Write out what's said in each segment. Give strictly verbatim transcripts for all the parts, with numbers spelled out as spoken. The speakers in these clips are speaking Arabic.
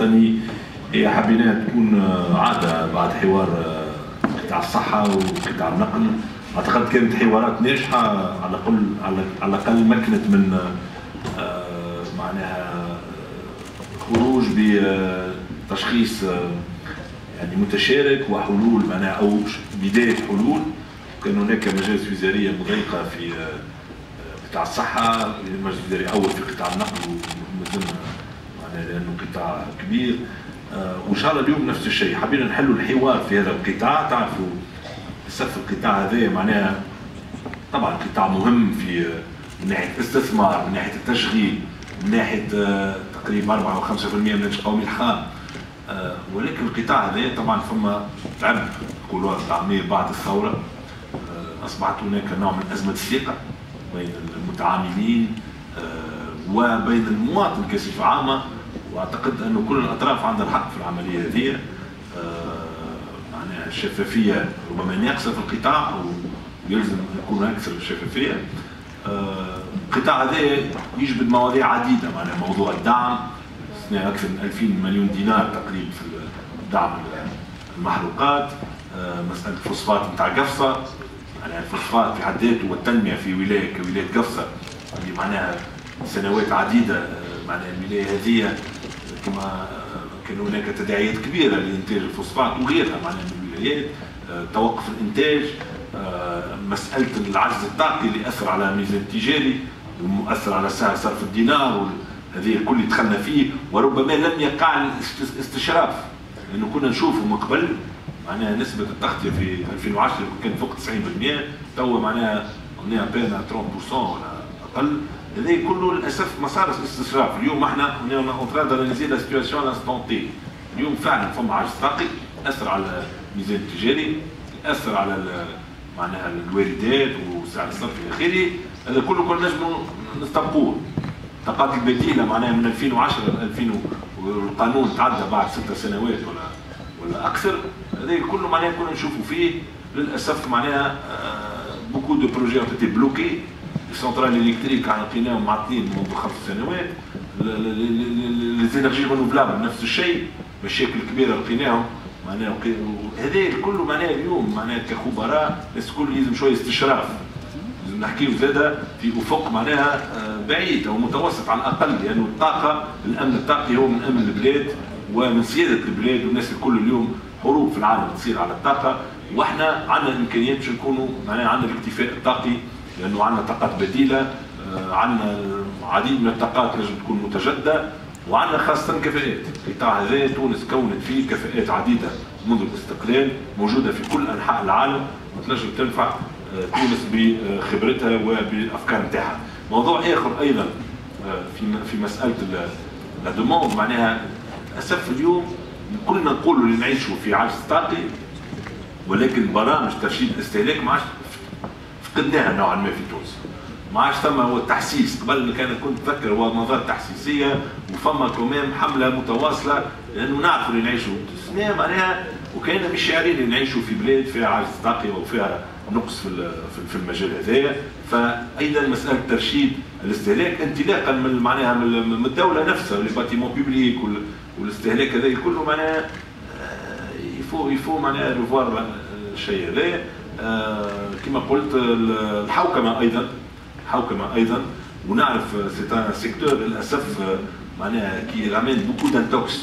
الوطني هي حبينا تكون عاده بعد حوار قطاع الصحه وقطاع النقل. اعتقد كانت حوارات ناجحه على الاقل على الاقل مكنت من معناها خروج بتشخيص يعني متشارك وحلول معناها او بدايه حلول. كان هناك مجالس وزاريه مضيقه في قطاع الصحه، مجلس وزاري اول في قطاع النقل ومازلنا معناها لانه قطاع كبير. وان شاء الله اليوم نفس الشيء، حبينا نحلوا الحوار في هذا القطاع. تعرفوا سقف القطاع هذا معناها طبعا قطاع مهم في من ناحيه الاستثمار، من ناحيه التشغيل، من ناحيه تقريبا أربعة وخمسة بالمئة من الانتاج القومي الخام. ولكن القطاع هذا طبعا فما تعب القوى العاميه بعد الثوره، اصبحت هناك نوع من ازمه الثقه بين المتعاملين وبين المواطن كصفه عامه. واعتقد انه كل الاطراف عندها الحق في العمليه هذه. معناها الشفافيه ربما ناقصه في القطاع ويلزم يكون اكثر شفافيه. القطاع هذا يجبد مواضيع عديده، معناها موضوع الدعم اكثر من ألفين مليون دينار تقريبا في دعم المحروقات، مساله الفوسفات نتاع قفصه. يعني الفوسفات في حد ذاته والتنميه في ولايه كولايه قفصه اللي معناها سنوات عديده معناها الولايه هذه كما كان هناك تداعيات كبيره لانتاج الفوسفات وغيرها معناها من الولايات، توقف الانتاج، مساله العجز الطاقي اللي اثر على الميزان التجاري ومؤثر على سعر صرف الدينار. هذه الكل دخلنا فيه وربما لم يقع الاستشراف لانه يعني كنا نشوفه من قبل معناها نسبة التغطية في ألفين وعشرة كانت فوق تسعين بالمئة، توا معناها عندنا بين ثلاثين بالمئة ولا أقل. هذا كله للأسف ما صارش استشراف. اليوم احنا هنا اون ترا داناليزي لا سيتياسيون انستونتي. اليوم فعلا فما عجز طاقي أثر على الميزان التجاري، أثر على معناها الواردات وسعر الصرف إلى آخره. هذا كله كنا نجمو نستبقوه. التقاضي البديلة معناها من ألفين وعشرة ل ألفين والقانون تعدى بعد ست سنوات ولا ولا أكثر. هذا كله معناها كنا نشوفوا فيه للاسف معناها بوكو دو بروجي اونتي بلوكي. السنترال الكتريك لقيناهم معطلين منذ خمس سنوات، ليزينرجي رينوفلابل نفس الشيء، مشاكل كبيره لقيناهم معناها. هذا الكل معناها اليوم معناها كخبراء الناس الكل لازم شويه استشراف، لازم نحكيو زاده في افق معناها بعيد او متوسط على الاقل، لانه يعني الطاقه الامن الطاقي هو من امن البلاد ومن سياده البلاد. والناس الكل اليوم حروب في العالم تصير على الطاقه، واحنا عندنا الامكانيات باش نكونوا معناها عندنا الاكتفاء الطاقي لانه عندنا طاقات بديله، عندنا العديد من الطاقات لازم تكون متجدده، وعندنا خاصه كفاءات. القطاع هذا تونس كونت فيه كفاءات عديده منذ الاستقلال موجوده في كل انحاء العالم وتنجم تنفع تونس بخبرتها وبالافكار نتاعها. موضوع اخر ايضا في في مساله لا دوموند معناها للاسف اليوم كلنا نقولوا اللي نعيشوا في عجز طاقي، ولكن برامج ترشيد الاستهلاك ما عادش فقدناها نوعا ما في تونس. ما عادش ثم هو التحسيس. قبل كان كنت نتذكر هو منظار تحسيسيه وفما كمان حمله متواصله لانه نعرفوا اللي نعيشوا سنة معناها، وكاين من الشعرين اللي نعيشوا في بلاد فيها عجز طاقي وفيها نقص في في المجال هذايا. فايضا مساله ترشيد الاستهلاك انطلاقا من معناها من الدوله نفسها ولي باتيمون بوبليك والاستهلاك هذا كله معناها يفو يفو معناها ريفوار الشيء هذا. كما قلت الحوكمه ايضا الحوكمه ايضا ونعرف سي ان سيكتور للاسف معناها كي رامين بوكو دانتوكس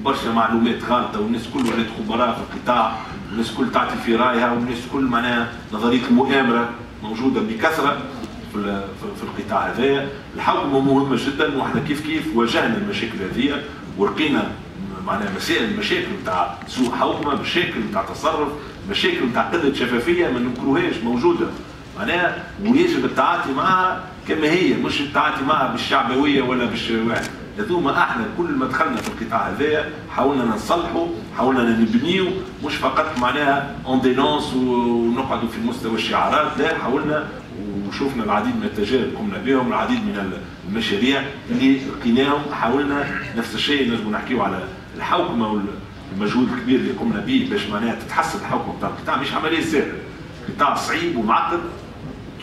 وبرشا معلومات غالطه، والناس كل ولات خبراء في القطاع والناس كل تعطي في رايها، والناس كل معناها نظريه المؤامره موجوده بكثره في في القطاع هذايا. الحوكمه مهمه جدا واحنا كيف كيف واجهنا المشاكل هذه ولقينا معناها مسائل مشاكل نتاع سوء حوكمه، مشاكل نتاع تصرف، مشاكل نتاع قله شفافيه ما ننكروهاش موجوده معناها، ويجب التعاطي معها كما هي مش التعاطي معها بالشعبويه ولا بالشوارع. هذوما احنا كل ما دخلنا في القطاع هذايا حاولنا نصلحوا، حاولنا نبنيو، مش فقط معناها اون دينونس ونقعدوا في مستوى الشعارات، لا حاولنا وشفنا العديد من التجارب قمنا بهم، العديد من المشاريع اللي لقيناهم حاولنا نفس الشيء. نجموا نحكيو على الحوكمه والمجهود الكبير اللي قمنا به باش معناها تتحسن الحوكمه بتاع القطاع. مش عمليه سهله، قطاع صعيب ومعقد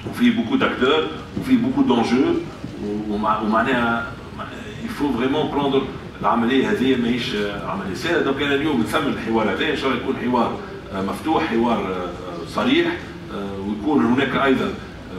وفيه بوكو داكتور وفيه بوكو دونجو ومعناها يفو فريمون بروندر العمليه هذه ماهيش عمليه سهله. دونك انا اليوم نسمي الحوار هذا ان شاء الله يكون حوار مفتوح، حوار صريح، ويكون هناك ايضا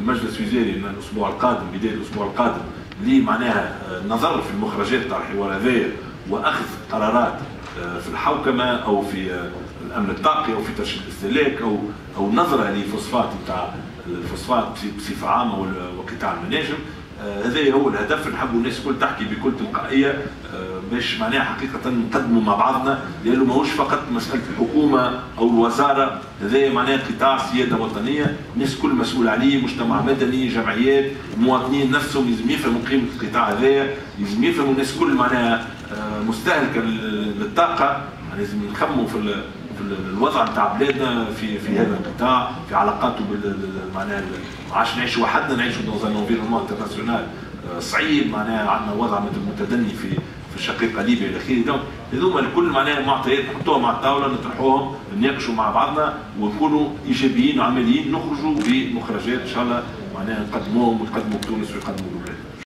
مجلس وزاري من الاسبوع القادم، بدايه الاسبوع القادم، لي معناها نظر في المخرجات تاع الحوار هذايا واخذ قرارات في الحوكمه او في الامن الطاقي او في ترشيد الاستهلاك او او نظره لفوسفات نتاع الفوسفات بصفه عامه وقطاع المناجم. هذا هو الهدف، نحبوا الناس الكل تحكي بكل تلقائيه باش معناها حقيقه نقدموا مع بعضنا، لانه ماهوش فقط مساله الحكومه او الوزاره، هذا معناها قطاع سياده وطنيه، الناس الكل مسؤول عليه، مجتمع مدني، جمعيات، مواطنين نفسهم لازم يفهموا قيمه القطاع هذايا، لازم يفهموا الناس الكل معناها مستهلكه للطاقه، لازم نخموا في في الوضع نتاع بلادنا في في هذا القطاع، في علاقاته معناها عاش نعيشوا وحدنا، نعيشوا دون ان انفيرونمون انترناسيونال صعيب، معناها عندنا وضع متدني في في الشقيقه ليبيا الى اخره. دونك هذوما الكل معناها معطيات نحطوها مع الطاوله، نطرحوهم، نناقشوا مع بعضنا ونكونوا ايجابيين وعمليين، نخرجوا بمخرجات ان شاء الله معناها نقدموهم ونقدموا لتونس ويقدموا لبلادنا.